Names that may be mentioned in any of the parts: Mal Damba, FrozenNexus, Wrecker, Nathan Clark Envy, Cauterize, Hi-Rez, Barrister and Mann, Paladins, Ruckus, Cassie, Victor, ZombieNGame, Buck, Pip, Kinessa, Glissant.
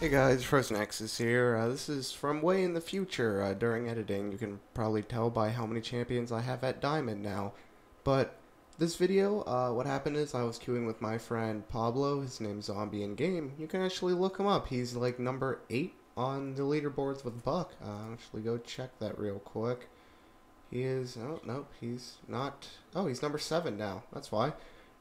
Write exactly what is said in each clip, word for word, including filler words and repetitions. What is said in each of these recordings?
Hey guys, FrozenNexus here. Uh, this is from way in the future. Uh, during editing, you can probably tell by how many champions I have at Diamond now. But this video, uh, what happened is I was queuing with my friend Pablo. His name's ZombieNGame. You can actually look him up. He's like number eight on the leaderboards with Buck. Uh, actually, go check that real quick. He is. Oh nope, he's not. Oh, he's number seven now. That's why.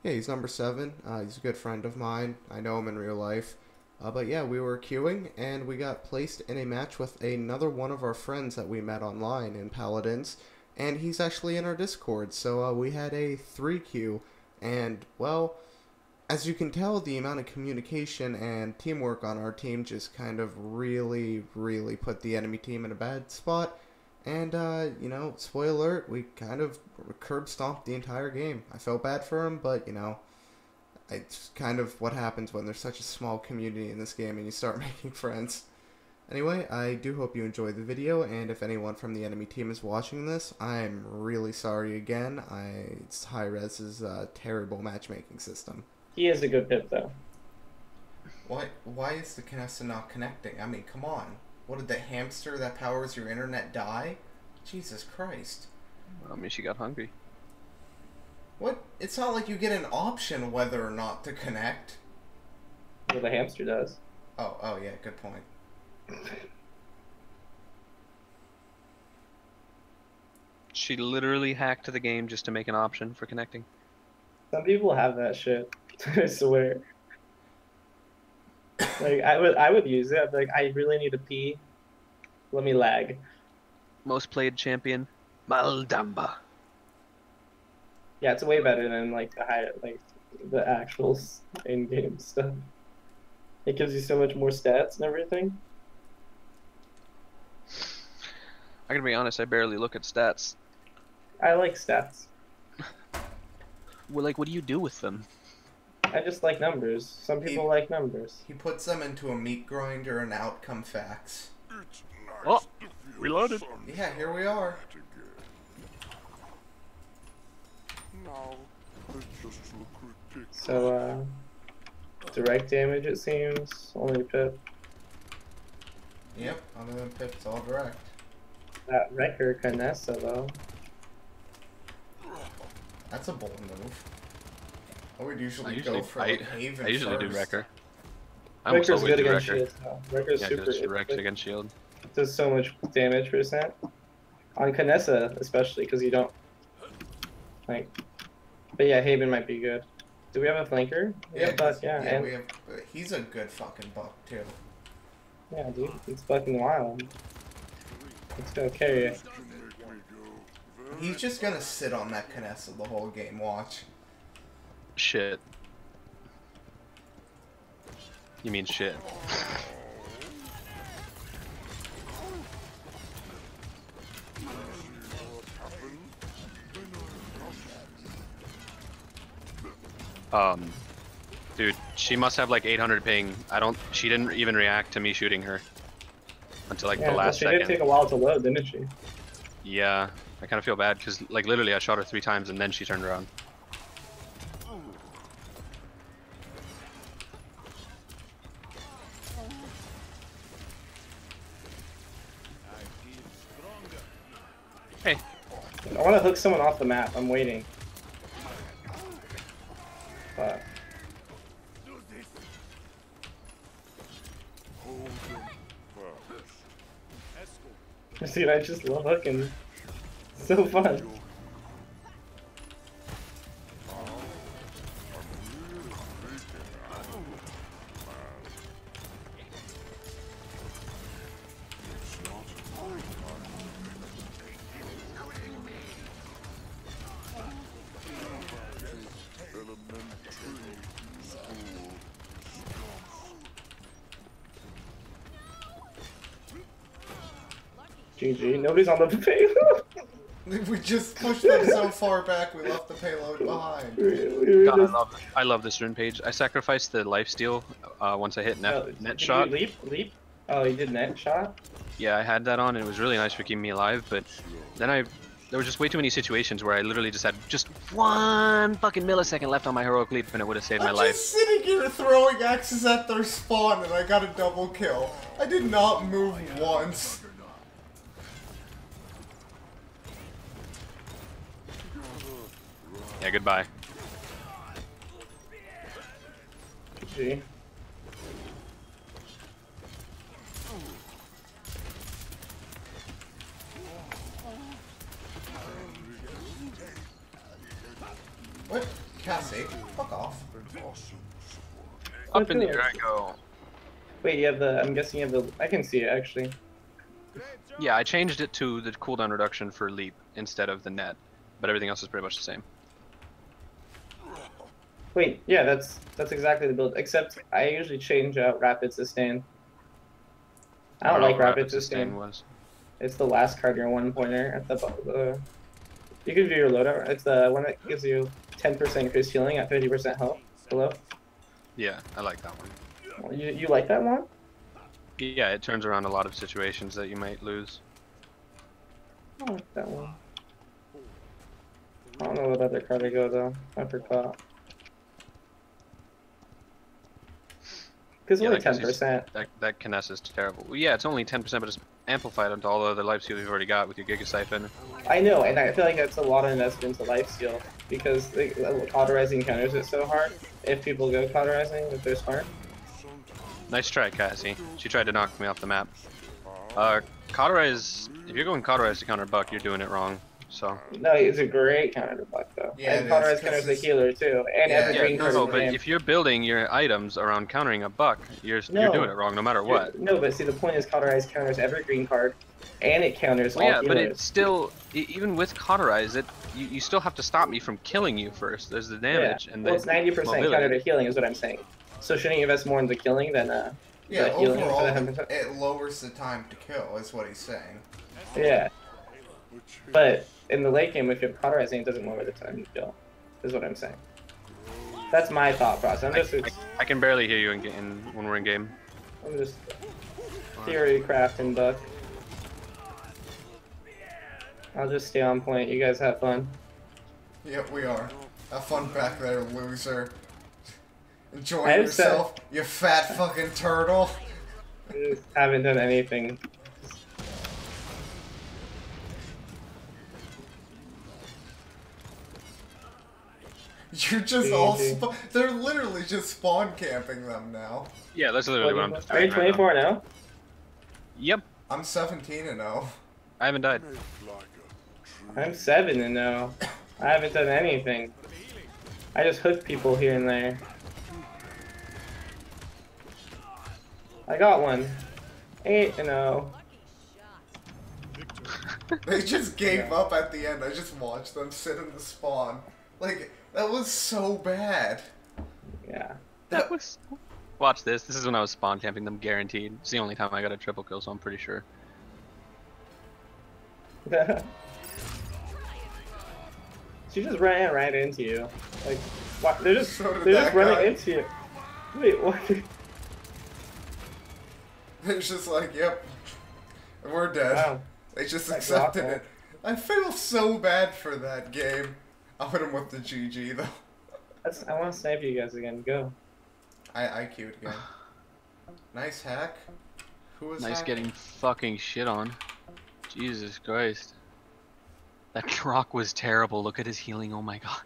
Yeah, he's number seven. Uh, he's a good friend of mine. I know him in real life. Uh, but yeah, we were queuing, and we got placed in a match with another one of our friends that we met online in Paladins, and he's actually in our Discord, so uh, we had a three queue, and, well, as you can tell, the amount of communication and teamwork on our team just kind of really, really put the enemy team in a bad spot, and, uh, you know, spoiler alert, we kind of curb-stomped the entire game. I felt bad for him, but, you know, it's kind of what happens when there's such a small community in this game and you start making friends. Anyway, I do hope you enjoyed the video, and if anyone from the enemy team is watching this, I'm really sorry again. I, it's Hi-Rez's uh, terrible matchmaking system. He is a good Pip, though. Why, why is the Kinessa not connecting? I mean, come on. What, did the hamster that powers your internet die? Jesus Christ. Well, I mean, she got hungry. What? It's not like you get an option whether or not to connect. Well, the hamster does. Oh, oh yeah, good point. She literally hacked the game just to make an option for connecting. Some people have that shit, I swear. Like, I would, I would use it. I'd be like, I really need to pee. Let me lag. Most played champion, Mal Damba. Yeah, it's way better than like the high, like the actual in-game stuff. It gives you so much more stats and everything. I gotta be honest, I barely look at stats. I like stats. Well, like, what do you do with them? I just like numbers. Some people he, like numbers. He puts them into a meat grinder and out come facts. It's nice oh, reloaded. Yeah, here we are. No, it just looks ridiculous. So, uh, direct damage it seems, only Pip. Yep, other than Pip, it's all direct. That Wrecker Kinessa, though. That's a bold move. I would usually, I usually go for I, Haven I usually first. do Wrecker. I Wrecker's always good do against Wrecker. Shield. No, Wrecker's yeah, super direct against shield. It does so much damage percent. On Kinessa, especially, because you don't. Like, but yeah, Haven might be good. Do we have a flanker? We yeah, Buck, yeah. yeah and we have, he's a good fucking Buck, too. Yeah, dude, it's fucking wild. Let's go carry it. He's just gonna sit on that Kinessa the whole game, watch. Shit. You mean shit. Um, dude, she must have like eight hundred ping. I don't. She didn't even react to me shooting her until like yeah, the last she second. She did take a while to load, didn't she? Yeah, I kind of feel bad because like literally I shot her three times and then she turned around. Hey, I want to hook someone off the map. I'm waiting. Uh, dude, I just love hooking. It's so fun. G G, nobody's on the payload. We just pushed them so far back, we left the payload behind. We God, just... I, love, I love this rune page. I sacrificed the lifesteal uh, once I hit net, oh, net shot. Leap? Leap? Oh, you did net shot? Yeah, I had that on, and it was really nice for keeping me alive, but then I There were just way too many situations where I literally just had just one fucking millisecond left on my heroic leap and it would have saved I'm my life. I'm just sitting here throwing axes at their spawn and I got a double kill. I did not move once. Yeah, goodbye. G. What? Cassie? Fuck off. Up That's in the air I go. Wait, you have the, I'm guessing you have the, I can see it actually. Yeah, I changed it to the cooldown reduction for leap instead of the net, but everything else is pretty much the same. Wait, yeah, that's that's exactly the build, except I usually change out rapid sustain. I don't, I don't like rapid, rapid sustain. sustain was. It's the last card, your one pointer at the bottom. You can do your loadout. It's the one that gives you ten percent increased healing at thirty percent health below. Yeah, I like that one. You, you like that one? Yeah, it turns around a lot of situations that you might lose. I like that one. I don't know what other card I go though. I forgot. Because yeah, only ten percent. That that Kinessa is terrible. Well, yeah, it's only ten percent, but it's amplified onto all the other life steal you've already got with your Giga Siphon. I know, and I feel like that's a lot of investment into life steal because like, cauterizing counters it so hard. If people go cauterizing, if they're smart. Nice try, Cassie. She tried to knock me off the map. Uh, cauterize. If you're going cauterize to counter Buck, you're doing it wrong. So. No, it's a great counter to Buck though. Yeah, and Cauterize counters the healer too. And yeah, evergreen yeah, no, no, but if you're building your items around countering a Buck, you're no, you're doing it wrong no matter what. No, but see the point is Cauterize counters evergreen card, and it counters well, all yeah, healers. Yeah, but it's still even with Cauterize, it you, you still have to stop me from killing you first. There's the damage yeah. and well, the. Well, it's ninety percent counter to healing is what I'm saying. So shouldn't you invest more in the killing than uh? Yeah, the overall it lowers the time to kill is what he's saying. Yeah, but. In the late game, if you're cauterizing, it doesn't lower the time you kill, is what I'm saying. That's my thought process. I'm just, I, I, I can barely hear you in, in when we're in game. I'm just theory crafting, Buck. I'll just stay on point. You guys have fun. Yep, we are. Have fun back there, loser. Enjoy yourself, said... you fat fucking turtle. I just haven't done anything. You're just all sp they're literally just spawn camping them now. Yeah, that's literally what I'm just doing. Are you twenty-four right now? now? Yep. I'm seventeen and oh. I haven't died. I'm seven and oh. I haven't done anything. I just hooked people here and there. I got one. eight and oh. They just gave yeah. up at the end. I just watched them sit in the spawn. Like... That was so bad. Yeah. That was... Watch this. This is when I was spawn camping them, guaranteed. It's the only time I got a triple kill, so I'm pretty sure. She just ran right into you. Like, why? They're just, so they're just running guy. into you. Wait, what? It's just like, yep. We're dead. Wow. They just That's accepted awful. it. I feel so bad for that game. I'll hit him with the G G though. That's, I want to snipe you guys again. Go. I I Q'd again. Nice hack. Who was nice hacked? Getting fucking shit on. Jesus Christ. That Troc was terrible. Look at his healing. Oh my god.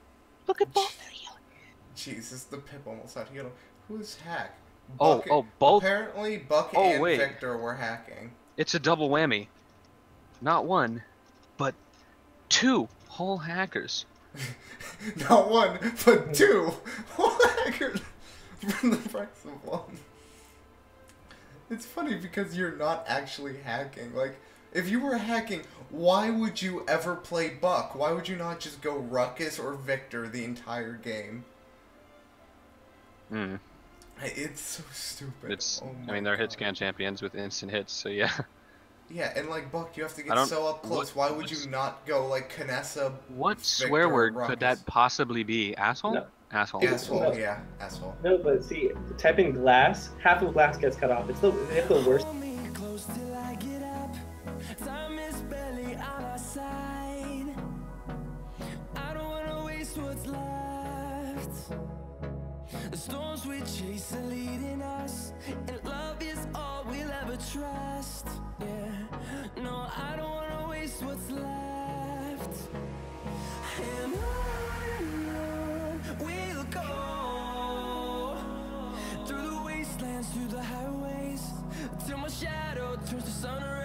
Look at both their healing. Jesus, the Pip almost had healed him. Who was hacked? Buck oh, oh, both. Apparently, Buck oh, and wait. Victor were hacking. It's a double whammy. Not one, but two whole hackers. Not one, but two. From the price of one. It's funny because you're not actually hacking. Like, if you were hacking, why would you ever play Buck? Why would you not just go Ruckus or Victor the entire game? Hmm. It's so stupid. It's. Oh I mean, they're hit scan champions with instant hits, so yeah. Yeah, and like Buck, you have to get so up close. What, Why would you not go like Kinessa? What Victor, swear word Ruckus? Could that possibly be? Asshole? No. Asshole. Asshole. No. Yeah, asshole. No, but see, typing glass, half of glass gets cut off. It's the it's the worst. Close till I get up. Time is barely on our side. paths. The storms we chase are leading us, and love is all we'll ever trust. Yeah, no, I don't wanna waste what's left. And on we'll go, through the wastelands, through the highways, till my shadow turns to sun rays.